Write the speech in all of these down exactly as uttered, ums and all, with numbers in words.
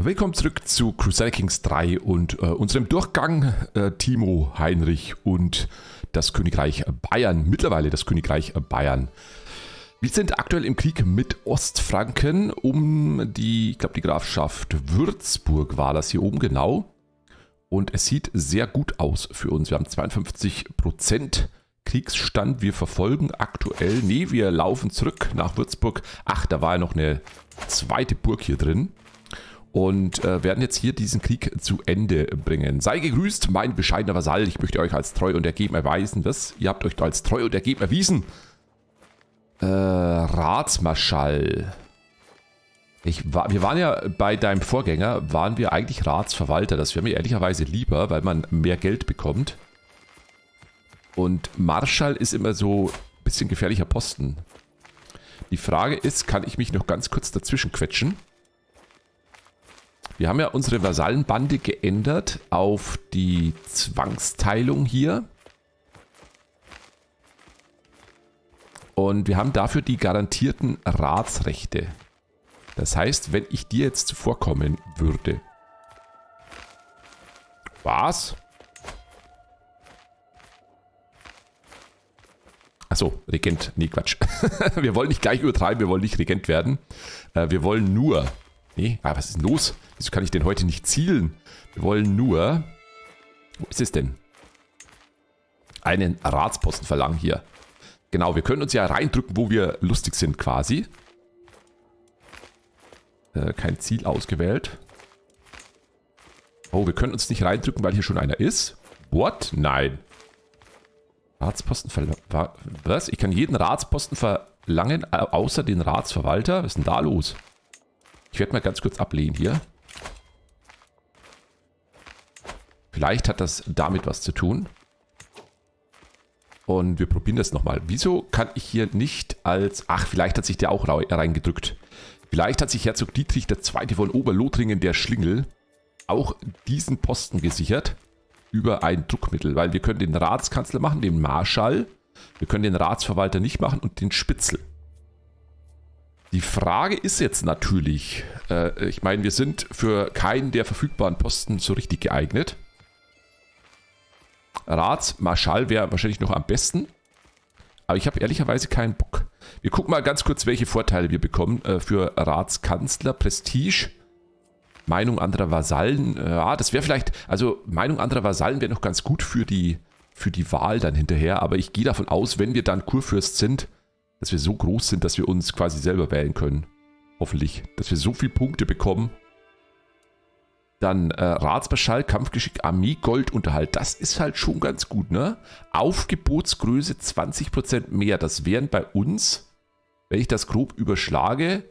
Willkommen zurück zu Crusader Kings drei und äh, unserem Durchgang äh, Timo Heinrich und das Königreich Bayern, mittlerweile das Königreich Bayern. Wir sind aktuell im Krieg mit Ostfranken um die, ich glaube die Grafschaft Würzburg war das hier oben, genau. Und es sieht sehr gut aus für uns. Wir haben zweiundfünfzig Prozent Kriegsstand. Wir verfolgen aktuell, nee, wir laufen zurück nach Würzburg. Ach, da war ja noch eine zweite Burg hier drin. Und äh, werden jetzt hier diesen Krieg zu Ende bringen. Sei gegrüßt, mein bescheidener Vasall. Ich möchte euch als treu und ergeben erweisen. Was? Ihr habt euch als treu und ergeben erwiesen. Äh, Ratsmarschall. Ich war, wir waren ja bei deinem Vorgänger, waren wir eigentlich Ratsverwalter. Das wäre mir ehrlicherweise lieber, weil man mehr Geld bekommt. Und Marschall ist immer so ein bisschen gefährlicher Posten. Die Frage ist, kann ich mich noch ganz kurz dazwischen quetschen? Wir haben ja unsere Vasallenbande geändert auf die Zwangsteilung hier. Und wir haben dafür die garantierten Ratsrechte. Das heißt, wenn ich dir jetzt zuvorkommen würde. Was? Achso, Regent. Nee, Quatsch. Wir wollen nicht gleich übertreiben, wir wollen nicht Regent werden. Wir wollen nur... Nee, ah, was ist denn los? Wieso kann ich denn heute nicht zielen? Wir wollen nur... Wo ist es denn? Einen Ratsposten verlangen hier. Genau, wir können uns ja reindrücken, wo wir lustig sind quasi. Äh, kein Ziel ausgewählt. Oh, wir können uns nicht reindrücken, weil hier schon einer ist. What? Nein. Ratsposten verlangen... Was? Ich kann jeden Ratsposten verlangen, außer den Ratsverwalter. Was ist denn da los? Ich werde mal ganz kurz ablehnen hier. Vielleicht hat das damit was zu tun. Und wir probieren das nochmal. Wieso kann ich hier nicht als... Ach, vielleicht hat sich der auch reingedrückt. Vielleicht hat sich Herzog Dietrich der Zweite von Oberlothringen, der Schlingel, auch diesen Posten gesichert über ein Druckmittel. Weil wir können den Ratskanzler machen, den Marschall. Wir können den Ratsverwalter nicht machen und den Spitzel. Die Frage ist jetzt natürlich, äh, ich meine, wir sind für keinen der verfügbaren Posten so richtig geeignet. Ratsmarschall wäre wahrscheinlich noch am besten, aber ich habe ehrlicherweise keinen Bock. Wir gucken mal ganz kurz, welche Vorteile wir bekommen äh, für Ratskanzler, Prestige, Meinung anderer Vasallen. Ja, das wäre vielleicht, also Meinung anderer Vasallen wäre noch ganz gut für die, für die Wahl dann hinterher, aber ich gehe davon aus, wenn wir dann Kurfürst sind, dass wir so groß sind, dass wir uns quasi selber wählen können. Hoffentlich. Dass wir so viele Punkte bekommen. Dann äh, Ratsmarschall, Kampfgeschick, Armee, Goldunterhalt. Das ist halt schon ganz gut, ne? Aufgebotsgröße zwanzig Prozent mehr. Das wären bei uns, wenn ich das grob überschlage,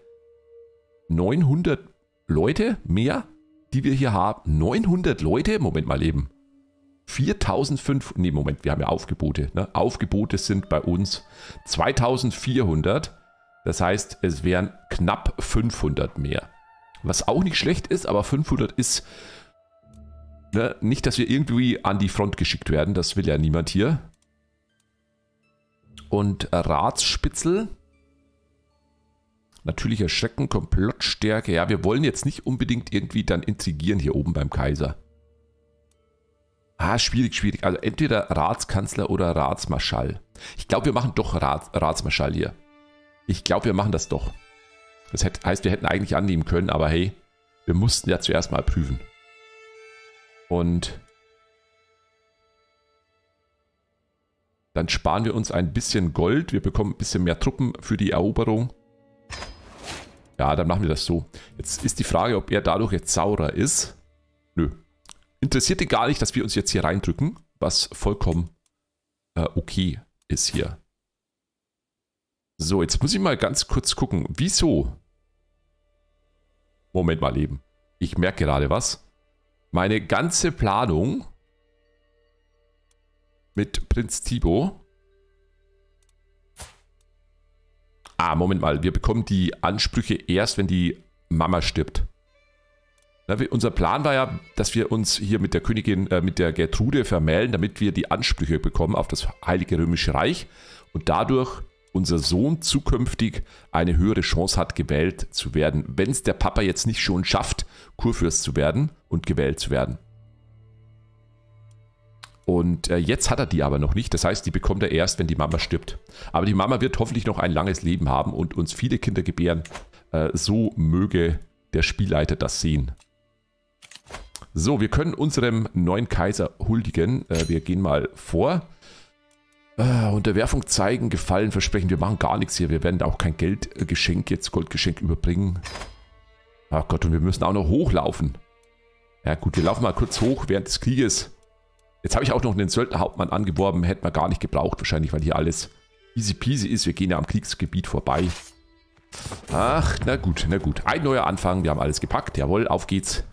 neunhundert Leute mehr, die wir hier haben. neunhundert Leute? Moment mal eben. viertausendfünfhundert, nee, Moment, wir haben ja Aufgebote. Ne? Aufgebote sind bei uns zweitausendvierhundert. Das heißt, es wären knapp fünfhundert mehr. Was auch nicht schlecht ist, aber fünfhundert ist, ne, nicht, dass wir irgendwie an die Front geschickt werden. Das will ja niemand hier. Und Ratsspitzel. Natürlicher Schrecken, Komplottstärke. Ja, wir wollen jetzt nicht unbedingt irgendwie dann intrigieren hier oben beim Kaiser. Ah, schwierig, schwierig. Also entweder Ratskanzler oder Ratsmarschall. Ich glaube, wir machen doch Rat, Ratsmarschall hier. Ich glaube, wir machen das doch. Das heißt, wir hätten eigentlich annehmen können, aber hey, wir mussten ja zuerst mal prüfen. Und dann sparen wir uns ein bisschen Gold. Wir bekommen ein bisschen mehr Truppen für die Eroberung. Ja, dann machen wir das so. Jetzt ist die Frage, ob er dadurch jetzt saurer ist. Nö. Interessiert ihn gar nicht, dass wir uns jetzt hier reindrücken, was vollkommen äh, okay ist hier. So, jetzt muss ich mal ganz kurz gucken. Wieso? Moment mal eben. Ich merke gerade was. Meine ganze Planung mit Prinz Thibaut. Ah, Moment mal. Wir bekommen die Ansprüche erst, wenn die Mama stirbt. Na, wir, unser Plan war ja, dass wir uns hier mit der Königin, äh, mit der Gertrude vermählen, damit wir die Ansprüche bekommen auf das Heilige Römische Reich und dadurch unser Sohn zukünftig eine höhere Chance hat, gewählt zu werden, wenn es der Papa jetzt nicht schon schafft, Kurfürst zu werden und gewählt zu werden. Und jetzt hat er die aber noch nicht. Das heißt, die bekommt er erst, wenn die Mama stirbt. Aber die Mama wird hoffentlich noch ein langes Leben haben und uns viele Kinder gebären. So möge der Spielleiter das sehen. So, wir können unserem neuen Kaiser huldigen. Wir gehen mal vor. Unterwerfung zeigen, Gefallen versprechen. Wir machen gar nichts hier. Wir werden auch kein Geldgeschenk jetzt, Goldgeschenk überbringen. Ach Gott, und wir müssen auch noch hochlaufen. Ja gut, wir laufen mal kurz hoch während des Krieges. Jetzt habe ich auch noch einen Söldnerhauptmann angeworben. Hätten wir gar nicht gebraucht wahrscheinlich, weil hier alles easy peasy ist. Wir gehen ja am Kriegsgebiet vorbei. Ach, na gut, na gut. Ein neuer Anfang. Wir haben alles gepackt. Jawohl, auf geht's.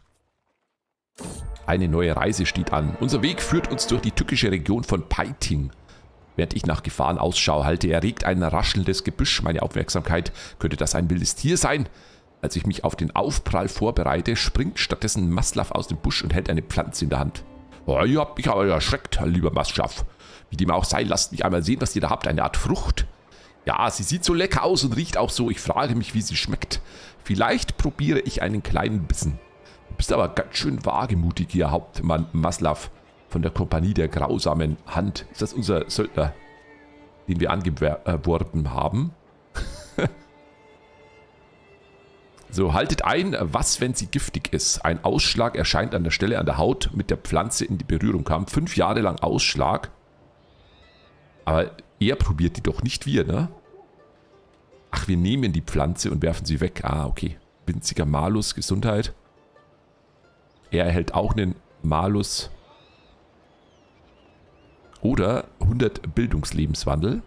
Eine neue Reise steht an. Unser Weg führt uns durch die tückische Region von Peiting. Während ich nach Gefahren Ausschau halte, erregt ein raschelndes Gebüsch meine Aufmerksamkeit. Könnte das ein wildes Tier sein? Als ich mich auf den Aufprall vorbereite, springt stattdessen Maslav aus dem Busch und hält eine Pflanze in der Hand. Oh, ihr habt mich aber erschreckt, lieber Maslav. Wie dem auch sei, lasst mich einmal sehen, was ihr da habt. Eine Art Frucht. Ja, sie sieht so lecker aus und riecht auch so. Ich frage mich, wie sie schmeckt. Vielleicht probiere ich einen kleinen Bissen. Du bist aber ganz schön wagemutig hier, Hauptmann Maslav von der Kompanie der grausamen Hand. Ist das unser Söldner, den wir angeworben haben? So, haltet ein, was, wenn sie giftig ist? Ein Ausschlag erscheint an der Stelle an der Haut, mit der Pflanze in die Berührung kam. Fünf Jahre lang Ausschlag. Aber er probiert die doch, nicht wir, ne? Ach, wir nehmen die Pflanze und werfen sie weg. Ah, okay. Winziger Malus, Gesundheit. Er erhält auch einen Malus. Oder hundert Bildungslebenswandel.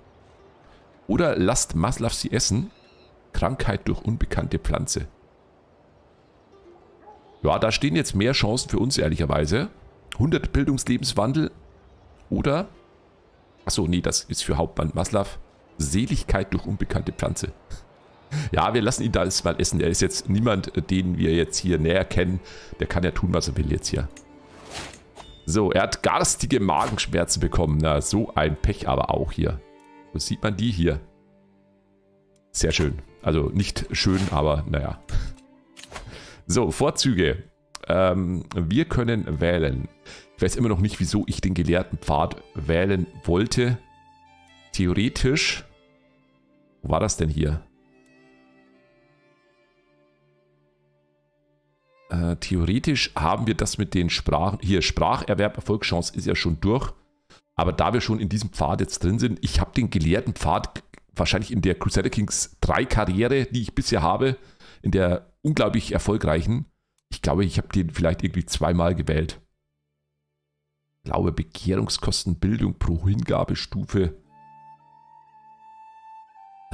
Oder lasst Maslav sie essen. Krankheit durch unbekannte Pflanze. Ja, da stehen jetzt mehr Chancen für uns, ehrlicherweise. hundert Bildungslebenswandel oder... Achso, nee, das ist für Hauptmann Maslav. Seligkeit durch unbekannte Pflanze. Ja, wir lassen ihn da mal essen. Er ist jetzt niemand, den wir jetzt hier näher kennen. Der kann ja tun, was er will jetzt hier. So, er hat garstige Magenschmerzen bekommen. Na, so ein Pech aber auch hier. So sieht man die hier. Sehr schön. Also nicht schön, aber naja. So, Vorzüge. Ähm, wir können wählen. Ich weiß immer noch nicht, wieso ich den gelehrten Pfad wählen wollte. Theoretisch. Wo war das denn hier? Äh, theoretisch haben wir das mit den Sprachen. Hier, Spracherwerb, Erfolgschance ist ja schon durch. Aber da wir schon in diesem Pfad jetzt drin sind, ich habe den gelehrten Pfad wahrscheinlich in der Crusader Kings drei Karriere, die ich bisher habe, in der unglaublich erfolgreichen. Ich glaube, ich habe den vielleicht irgendwie zweimal gewählt. Ich glaube, Bekehrungskosten, Bildung pro Hingabestufe.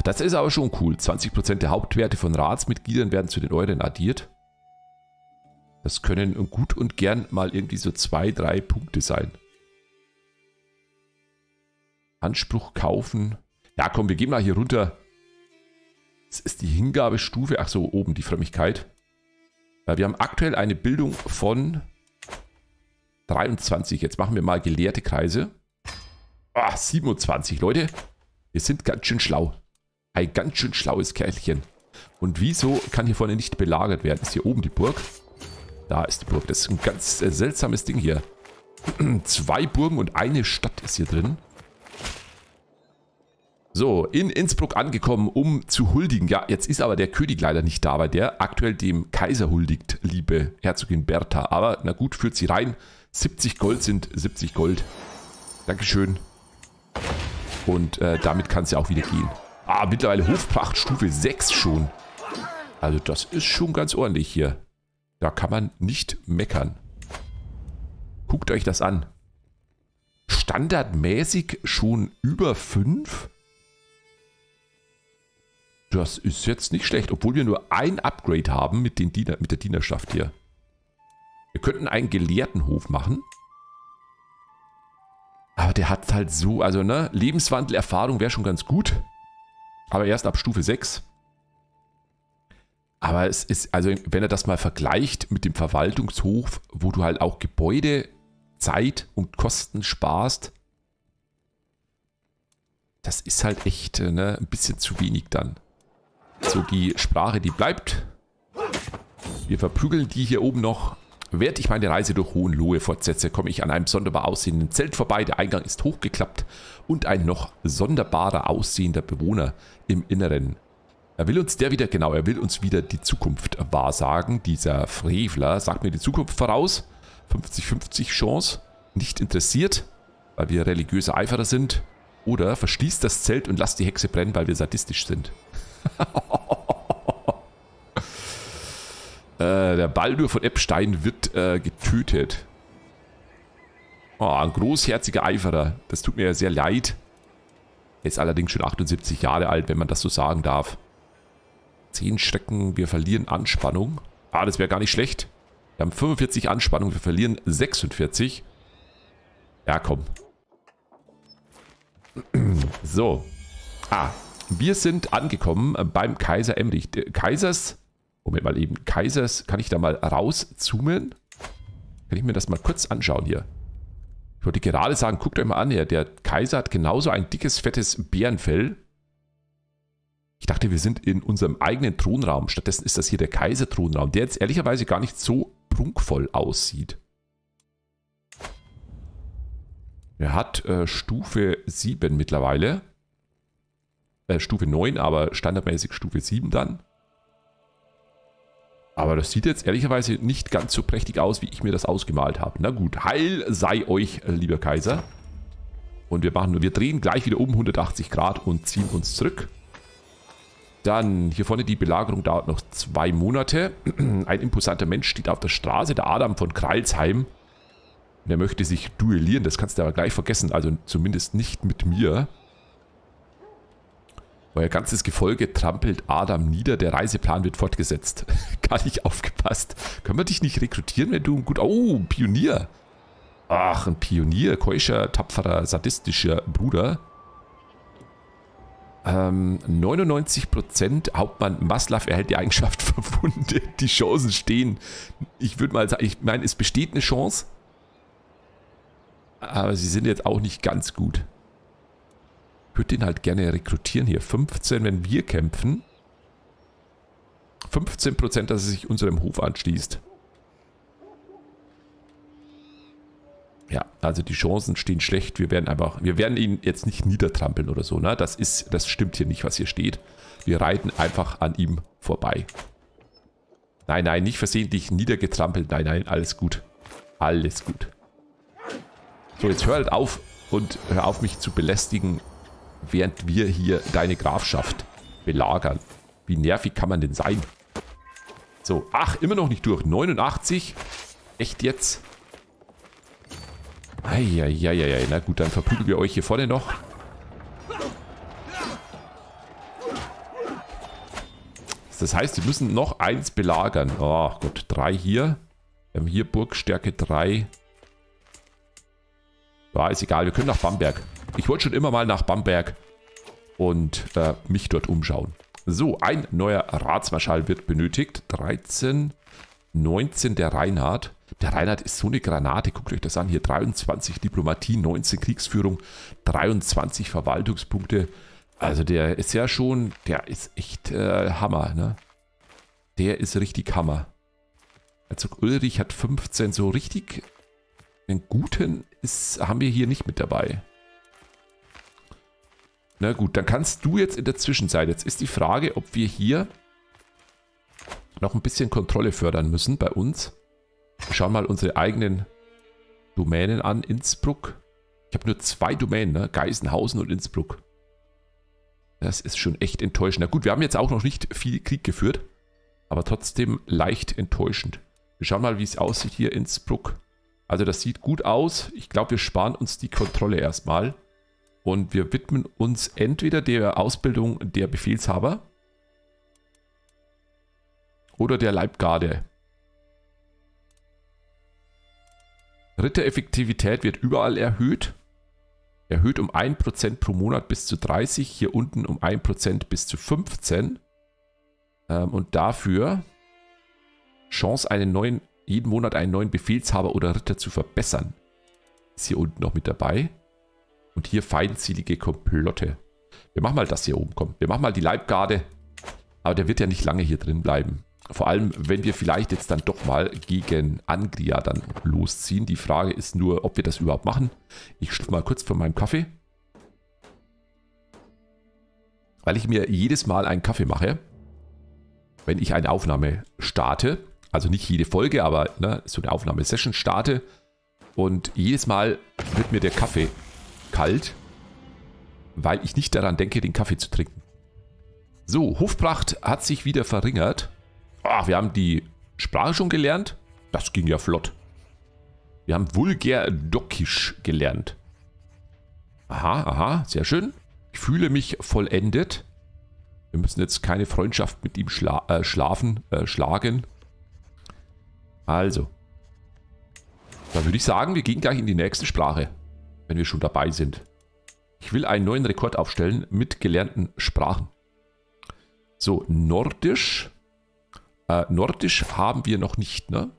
Das ist aber schon cool. zwanzig Prozent der Hauptwerte von Ratsmitgliedern werden zu den euren addiert. Das können gut und gern mal irgendwie so zwei, drei Punkte sein. Anspruch kaufen. Ja, komm, wir gehen mal hier runter. Das ist die Hingabestufe. Ach so, oben die Frömmigkeit. Ja, wir haben aktuell eine Bildung von dreiundzwanzig. Jetzt machen wir mal gelehrte Kreise. Ah, siebenundzwanzig, Leute. Wir sind ganz schön schlau. Ein ganz schön schlaues Kerlchen. Und wieso kann hier vorne nicht belagert werden? Ist hier oben die Burg? Da ist die Burg. Das ist ein ganz äh, seltsames Ding hier. Zwei Burgen und eine Stadt ist hier drin. So, in Innsbruck angekommen, um zu huldigen. Ja, jetzt ist aber der König leider nicht da, weil der aktuell dem Kaiser huldigt, liebe Herzogin Bertha. Aber na gut, führt sie rein. siebzig Gold sind siebzig Gold. Dankeschön. Und äh, damit kann sie auch wieder gehen. Ah, mittlerweile Hofpracht Stufe sechs schon. Also das ist schon ganz ordentlich hier. Da kann man nicht meckern. Guckt euch das an. Standardmäßig schon über fünf? Das ist jetzt nicht schlecht, obwohl wir nur ein Upgrade haben mit, den Diener, mit der Dienerschaft hier. Wir könnten einen Gelehrtenhof machen. Aber der hat halt so, also ne, Lebenswandelerfahrung wäre schon ganz gut. Aber erst ab Stufe sechs. Aber es ist, also wenn er das mal vergleicht mit dem Verwaltungshof, wo du halt auch Gebäude, Zeit und Kosten sparst. Das ist halt echt, ne, ein bisschen zu wenig dann. So, die Sprache, die bleibt. Wir verprügeln die hier oben noch. Während ich meine Reise durch Hohenlohe fortsetze, komme ich an einem sonderbar aussehenden Zelt vorbei. Der Eingang ist hochgeklappt und ein noch sonderbarer aussehender Bewohner im Inneren. Er will uns der wieder, genau, er will uns wieder die Zukunft wahrsagen. Dieser Frevler sagt mir die Zukunft voraus. fünfzig fünfzig Chance. Nicht interessiert, weil wir religiöse Eiferer sind. Oder verschließt das Zelt und lasst die Hexe brennen, weil wir sadistisch sind. äh, der Baldur von Eppstein wird äh, getötet. Oh, ein großherziger Eiferer. Das tut mir ja sehr leid. Er ist allerdings schon achtundsiebzig Jahre alt, wenn man das so sagen darf. zehn Schrecken, wir verlieren Anspannung. Ah, das wäre gar nicht schlecht. Wir haben fünfundvierzig Anspannung, wir verlieren sechsundvierzig. Ja, komm. So. Ah, wir sind angekommen beim Kaiser Emlich. Kaisers, Moment mal eben, Kaisers, kann ich da mal rauszoomen? Kann ich mir das mal kurz anschauen hier? Ich wollte gerade sagen, guckt euch mal an hier, der Kaiser hat genauso ein dickes, fettes Bärenfell. Ich dachte, wir sind in unserem eigenen Thronraum. Stattdessen ist das hier der Kaiser-Thronraum, der jetzt ehrlicherweise gar nicht so prunkvoll aussieht. Er hat äh, Stufe sieben mittlerweile. Äh, Stufe neun, aber standardmäßig Stufe sieben dann. Aber das sieht jetzt ehrlicherweise nicht ganz so prächtig aus, wie ich mir das ausgemalt habe. Na gut, heil sei euch, lieber Kaiser. Und wir machen, wir drehen gleich wieder um hundertachtzig Grad und ziehen uns zurück. Dann hier vorne, die Belagerung dauert noch zwei Monate. Ein imposanter Mensch steht auf der Straße, der Adam von Krailsheim. Und er möchte sich duellieren, das kannst du aber gleich vergessen. Also zumindest nicht mit mir. Euer ganzes Gefolge trampelt Adam nieder, der Reiseplan wird fortgesetzt. Gar nicht aufgepasst. Können wir dich nicht rekrutieren, wenn du ein gut... Oh, ein Pionier. Ach, ein Pionier, keuscher, tapferer, sadistischer Bruder. Ähm, neunundneunzig Prozent Hauptmann Maslav erhält die Eigenschaft verwundet. Die Chancen stehen. Ich würde mal sagen, ich meine, es besteht eine Chance. Aber sie sind jetzt auch nicht ganz gut. Ich würde den halt gerne rekrutieren hier. fünfzehn, wenn wir kämpfen. fünfzehn Prozent, dass er sich unserem Hof anschließt. Ja, also die Chancen stehen schlecht. Wir werden einfach, wir werden ihn jetzt nicht niedertrampeln oder so, ne? Das ist, das stimmt hier nicht, was hier steht. Wir reiten einfach an ihm vorbei. Nein, nein, nicht versehentlich niedergetrampelt. Nein, nein, alles gut. Alles gut. So, jetzt hör halt auf und hör auf, mich zu belästigen, während wir hier deine Grafschaft belagern. Wie nervig kann man denn sein? So, ach, immer noch nicht durch. neunundachtzig. Echt jetzt? Eieieiei, na gut, dann verprügeln wir euch hier vorne noch. Das heißt, wir müssen noch eins belagern. Oh Gott, drei hier. Wir haben hier Burgstärke drei. Ja, ist egal, wir können nach Bamberg. Ich wollte schon immer mal nach Bamberg und äh, mich dort umschauen. So, ein neuer Ratsmarschall wird benötigt. dreizehn, neunzehn, der Reinhardt. Der Reinhardt ist so eine Granate, guckt euch das an. Hier dreiundzwanzig Diplomatie, neunzehn Kriegsführung, dreiundzwanzig Verwaltungspunkte. Also der ist ja schon, der ist echt äh, Hammer, ne? Der ist richtig Hammer. Herzog Ulrich hat fünfzehn, so richtig einen guten ist, haben wir hier nicht mit dabei. Na gut, dann kannst du jetzt in der Zwischenzeit, jetzt ist die Frage, ob wir hier noch ein bisschen Kontrolle fördern müssen bei uns. Wir schauen mal unsere eigenen Domänen an. Innsbruck. Ich habe nur zwei Domänen, ne? Geisenhausen und Innsbruck. Das ist schon echt enttäuschend. Na gut, wir haben jetzt auch noch nicht viel Krieg geführt, aber trotzdem leicht enttäuschend. Wir schauen mal, wie es aussieht hier in Innsbruck. Also das sieht gut aus. Ich glaube, wir sparen uns die Kontrolle erstmal. Und wir widmen uns entweder der Ausbildung der Befehlshaber oder der Leibgarde. Rittereffektivität wird überall erhöht. Erhöht um ein Prozent pro Monat bis zu dreißig. Hier unten um ein Prozent bis zu fünfzehn. Und dafür Chance, einen neuen, jeden Monat einen neuen Befehlshaber oder Ritter zu verbessern. Ist hier unten noch mit dabei. Und hier feindselige Komplotte. Wir machen mal das hier oben, komm. Wir machen mal die Leibgarde. Aber der wird ja nicht lange hier drin bleiben. Vor allem, wenn wir vielleicht jetzt dann doch mal gegen Anglia dann losziehen. Die Frage ist nur, ob wir das überhaupt machen. Ich schlürfe mal kurz von meinem Kaffee. Weil ich mir jedes Mal einen Kaffee mache, wenn ich eine Aufnahme starte. Also nicht jede Folge, aber ne, so eine Aufnahmesession starte. Und jedes Mal wird mir der Kaffee kalt, weil ich nicht daran denke, den Kaffee zu trinken. So, Hofpracht hat sich wieder verringert. Ach, wir haben die Sprache schon gelernt. Das ging ja flott. Wir haben vulgär Dockisch gelernt. Aha, aha, sehr schön. Ich fühle mich vollendet. Wir müssen jetzt keine Freundschaft mit ihm schla äh, schlafen, äh, schlagen. Also. Da würde ich sagen, wir gehen gleich in die nächste Sprache, wenn wir schon dabei sind. Ich will einen neuen Rekord aufstellen mit gelernten Sprachen. So, Nordisch. Äh, Nordisch haben wir noch nicht, ne?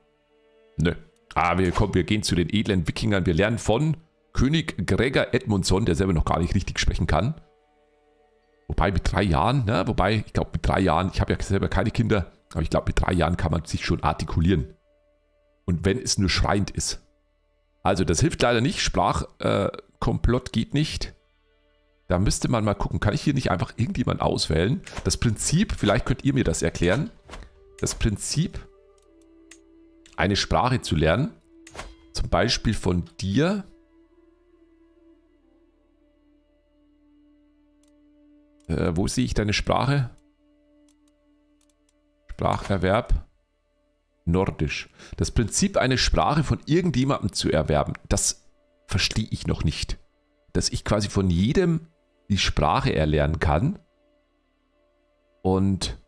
Nö. Ah, wir, komm, wir gehen zu den edlen Wikingern. Wir lernen von König Gregor Edmundson, der selber noch gar nicht richtig sprechen kann. Wobei mit drei Jahren, ne? Wobei, ich glaube mit drei Jahren, ich habe ja selber keine Kinder, aber ich glaube mit drei Jahren kann man sich schon artikulieren. Und wenn es nur schreiend ist. Also das hilft leider nicht. Sprachkomplott äh, geht nicht. Da müsste man mal gucken. Kann ich hier nicht einfach irgendjemand auswählen? Das Prinzip, vielleicht könnt ihr mir das erklären. Das Prinzip, eine Sprache zu lernen. Zum Beispiel von dir. Äh, wo sehe ich deine Sprache? Spracherwerb. Nordisch. Das Prinzip, eine Sprache von irgendjemandem zu erwerben, das verstehe ich noch nicht. Dass ich quasi von jedem die Sprache erlernen kann. Und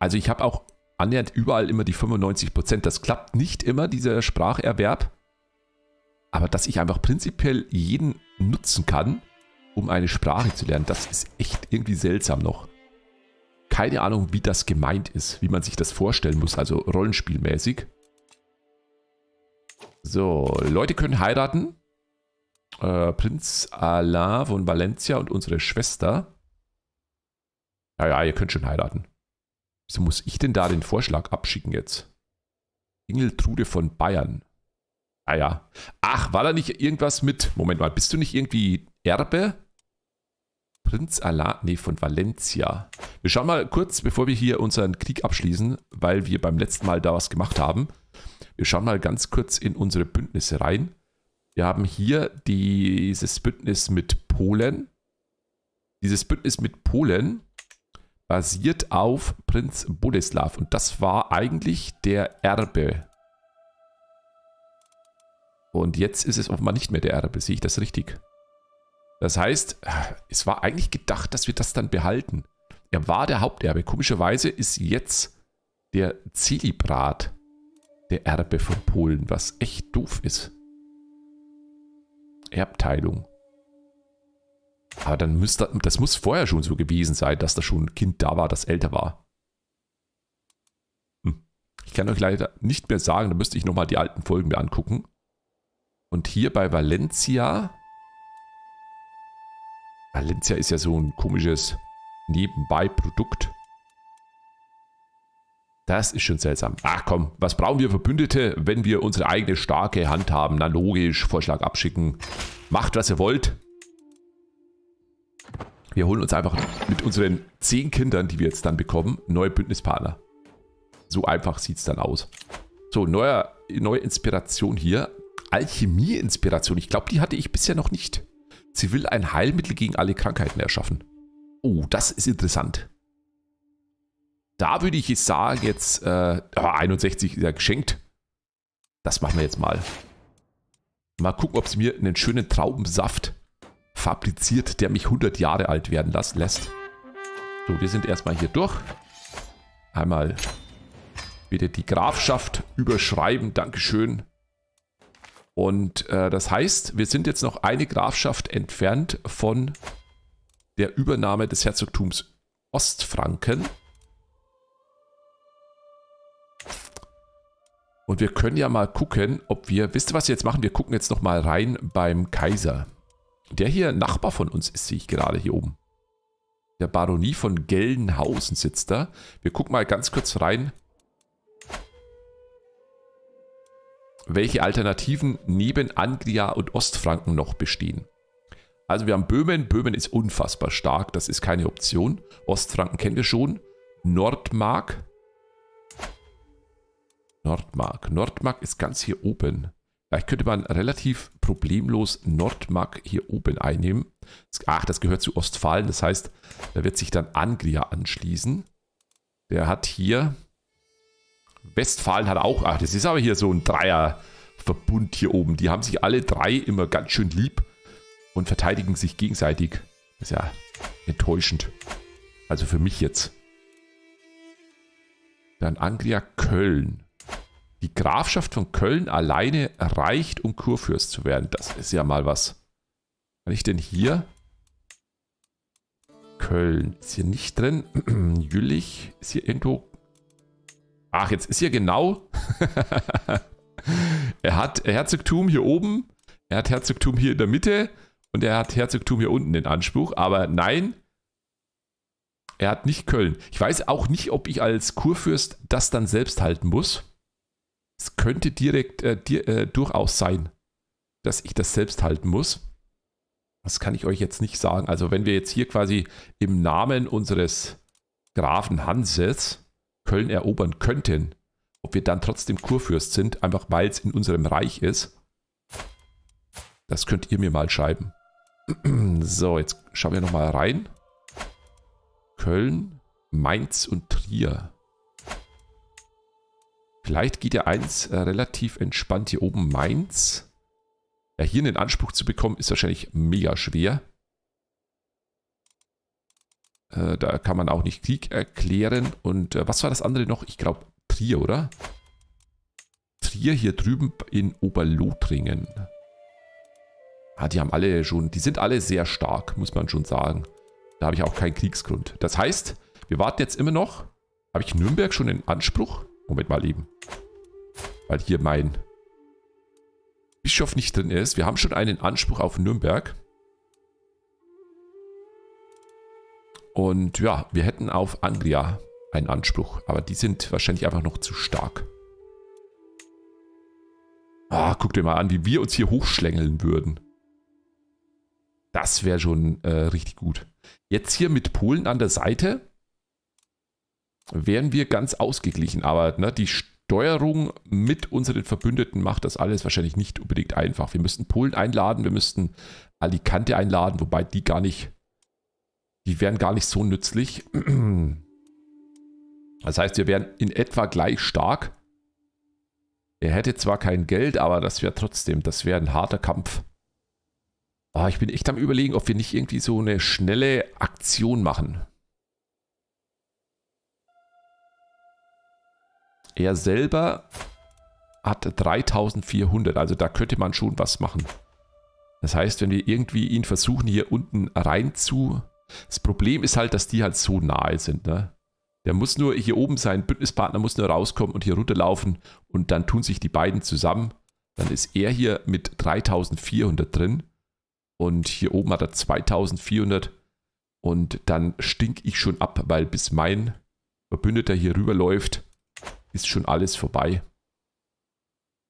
also ich habe auch annähernd überall immer die fünfundneunzig Prozent. Das klappt nicht immer, dieser Spracherwerb. Aber dass ich einfach prinzipiell jeden nutzen kann, um eine Sprache zu lernen, das ist echt irgendwie seltsam noch. Keine Ahnung, wie das gemeint ist, wie man sich das vorstellen muss, also rollenspielmäßig. So, Leute können heiraten. Äh, Prinz Alain von Valencia und unsere Schwester. Ja, ja, ihr könnt schon heiraten. Wieso muss ich denn da den Vorschlag abschicken jetzt? Ingeltrude von Bayern. Ah ja. Ach, war da nicht irgendwas mit... Moment mal, bist du nicht irgendwie Erbe? Prinz Aladne von Valencia. Wir schauen mal kurz, bevor wir hier unseren Krieg abschließen, weil wir beim letzten Mal da was gemacht haben. Wir schauen mal ganz kurz in unsere Bündnisse rein. Wir haben hier dieses Bündnis mit Polen. Dieses Bündnis mit Polen basiert auf Prinz Boleslav. Und das war eigentlich der Erbe. Und jetzt ist es offenbar nicht mehr der Erbe. Sehe ich das richtig? Das heißt, es war eigentlich gedacht, dass wir das dann behalten. Er war der Haupterbe. Komischerweise ist jetzt der Zelibrat der Erbe von Polen, was echt doof ist. Erbteilung. Aber dann müsste, das muss vorher schon so gewesen sein, dass da schon ein Kind da war, das älter war. Hm. Ich kann euch leider nicht mehr sagen, da müsste ich nochmal die alten Folgen mir angucken. Und hier bei Valencia... Valencia ist ja so ein komisches Nebenbei-Produkt. Das ist schon seltsam. Ach komm, was brauchen wir Verbündete, wenn wir unsere eigene starke Hand haben? Na logisch, Vorschlag abschicken. Macht, was ihr wollt. Wir holen uns einfach mit unseren zehn Kindern, die wir jetzt dann bekommen, neue Bündnispartner. So einfach sieht es dann aus. So, neue, neue Inspiration hier. Alchemie-Inspiration. Ich glaube, die hatte ich bisher noch nicht. Sie will ein Heilmittel gegen alle Krankheiten erschaffen. Oh, das ist interessant. Da würde ich jetzt sagen, jetzt äh, einundsechzig ist ja geschenkt. Das machen wir jetzt mal. Mal gucken, ob sie mir einen schönen Traubensaft fabriziert, der mich hundert Jahre alt werden lässt. So, wir sind erstmal hier durch. Einmal wieder die Grafschaft überschreiben. Dankeschön. Und äh, das heißt, wir sind jetzt noch eine Grafschaft entfernt von der Übernahme des Herzogtums Ostfranken. Und wir können ja mal gucken, ob wir... Wisst ihr, was wir jetzt machen? Wir gucken jetzt nochmal rein beim Kaiser. Der hier Nachbar von uns ist, sehe ich gerade hier oben. Der Baronie von Geisenhausen sitzt da. Wir gucken mal ganz kurz rein, welche Alternativen neben Anglia und Ostfranken noch bestehen. Also wir haben Böhmen. Böhmen ist unfassbar stark. Das ist keine Option. Ostfranken kennen wir schon. Nordmark. Nordmark. Nordmark ist ganz hier oben. Vielleicht könnte man relativ problemlos Nordmark hier oben einnehmen. Ach, das gehört zu Ostfalen. Das heißt, da wird sich dann Anglia anschließen. Der hat hier... Westfalen hat auch... Ach, das ist aber hier so ein Dreierverbund hier oben. Die haben sich alle drei immer ganz schön lieb und verteidigen sich gegenseitig. Das ist ja enttäuschend. Also für mich jetzt. Dann Anglia Köln. Die Grafschaft von Köln alleine reicht, um Kurfürst zu werden. Das ist ja mal was. Kann ich denn hier? Köln ist hier nicht drin. Jülich ist hier irgendwo. Ach, jetzt ist hier genau. Er hat Herzogtum hier oben. Er hat Herzogtum hier in der Mitte. Und er hat Herzogtum hier unten in Anspruch. Aber nein. Er hat nicht Köln. Ich weiß auch nicht, ob ich als Kurfürst das dann selbst halten muss. Es könnte direkt äh, dir, äh, durchaus sein, dass ich das selbst halten muss. Das kann ich euch jetzt nicht sagen. Also wenn wir jetzt hier quasi im Namen unseres Grafen Hanses Köln erobern könnten, ob wir dann trotzdem Kurfürst sind, einfach weil es in unserem Reich ist, das könnt ihr mir mal schreiben. So, jetzt schauen wir nochmal rein. Köln, Mainz und Trier. Vielleicht geht ja eins äh, relativ entspannt hier oben. Mainz. Ja, hier einen Anspruch zu bekommen, ist wahrscheinlich mega schwer. Äh, da kann man auch nicht Krieg erklären. Und äh, was war das andere noch? Ich glaube Trier, oder? Trier hier drüben in Oberlothringen. Ah, die haben alle schon, die sind alle sehr stark, muss man schon sagen. Da habe ich auch keinen Kriegsgrund. Das heißt, wir warten jetzt immer noch. Habe ich Nürnberg schon in Anspruch? Moment mal eben. Weil hier mein Bischof nicht drin ist. Wir haben schon einen Anspruch auf Nürnberg. Und ja, wir hätten auf Anglia einen Anspruch. Aber die sind wahrscheinlich einfach noch zu stark. Ah, guck dir mal an, wie wir uns hier hochschlängeln würden. Das wäre schon äh, richtig gut. Jetzt hier mit Polen an der Seite wären wir ganz ausgeglichen, aber ne, die Steuerung mit unseren Verbündeten macht das alles wahrscheinlich nicht unbedingt einfach. Wir müssten Polen einladen, wir müssten Alicante einladen, wobei die gar nicht, die wären gar nicht so nützlich. Das heißt, wir wären in etwa gleich stark. Er hätte zwar kein Geld, aber das wäre trotzdem, das wäre ein harter Kampf. Oh, ich bin echt am Überlegen, ob wir nicht irgendwie so eine schnelle Aktion machen. Er selber hat dreitausendvierhundert, also da könnte man schon was machen. Das heißt, wenn wir irgendwie ihn versuchen, hier unten rein zu... Das Problem ist halt, dass die halt so nahe sind, ne? Der muss nur hier oben sein, Bündnispartner muss nur rauskommen und hier runterlaufen und dann tun sich die beiden zusammen. Dann ist er hier mit dreitausendvierhundert drin und hier oben hat er zweitausendvierhundert und dann stink ich schon ab, weil bis mein Verbündeter hier rüberläuft, ist schon alles vorbei.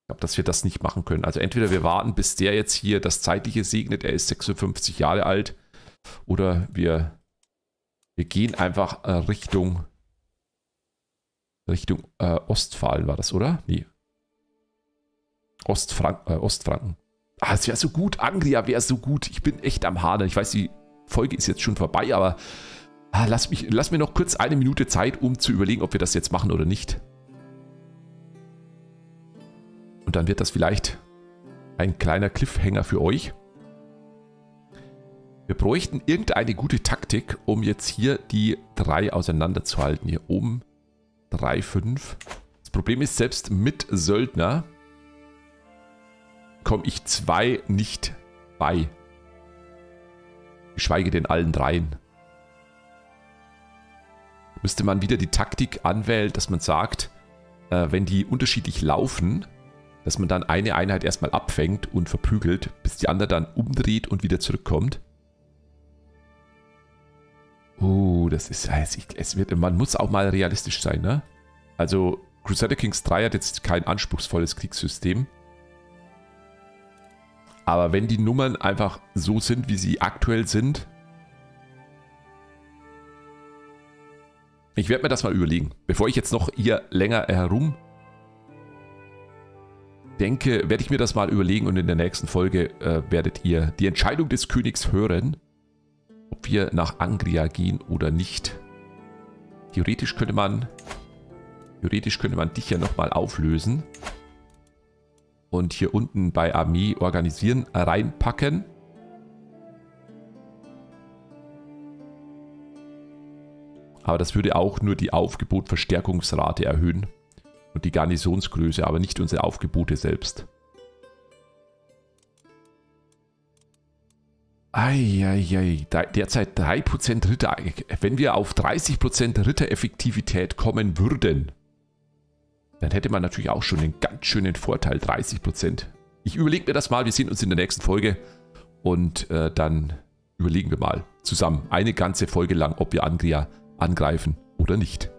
Ich glaube, dass wir das nicht machen können. Also entweder wir warten, bis der jetzt hier das Zeitliche segnet, er ist sechsundfünfzig Jahre alt, oder wir, wir gehen einfach Richtung Richtung äh, Ostfalen war das, oder? Nee. Ostfrank, äh, Ostfranken. Ah, es wäre so gut. Anglia wäre so gut. Ich bin echt am Hadern. Ich weiß, die Folge ist jetzt schon vorbei, aber ah, lass, mich, lass mir noch kurz eine Minute Zeit, um zu überlegen, ob wir das jetzt machen oder nicht. Und dann wird das vielleicht ein kleiner Cliffhanger für euch. Wir bräuchten irgendeine gute Taktik, um jetzt hier die drei auseinanderzuhalten. Hier oben drei, fünf. Das Problem ist, selbst mit Söldner komme ich zwei nicht bei. Geschweige denn allen dreien. Müsste man wieder die Taktik anwählen, dass man sagt, äh, wenn die unterschiedlich laufen, dass man dann eine Einheit erstmal abfängt und verprügelt, bis die andere dann umdreht und wieder zurückkommt. Oh, das ist, es wird, man muss auch mal realistisch sein, ne? Also Crusader Kings drei hat jetzt kein anspruchsvolles Kriegssystem. Aber wenn die Nummern einfach so sind, wie sie aktuell sind. Ich werde mir das mal überlegen, bevor ich jetzt noch hier länger herum denke, werde ich mir das mal überlegen und in der nächsten Folge äh, werdet ihr die Entscheidung des Königs hören, ob wir nach Anglia gehen oder nicht. Theoretisch könnte man, theoretisch könnte man dich ja nochmal auflösen und hier unten bei Armee organisieren reinpacken. Aber das würde auch nur die Aufgebot-Verstärkungsrate erhöhen und die Garnisonsgröße, aber nicht unsere Aufgebote selbst. Eieiei, derzeit drei Prozent Ritter. Wenn wir auf dreißig Prozent Rittereffektivität kommen würden, dann hätte man natürlich auch schon einen ganz schönen Vorteil, dreißig Prozent. Ich überlege mir das mal, wir sehen uns in der nächsten Folge und äh, dann überlegen wir mal zusammen eine ganze Folge lang, ob wir Anglia angreifen oder nicht.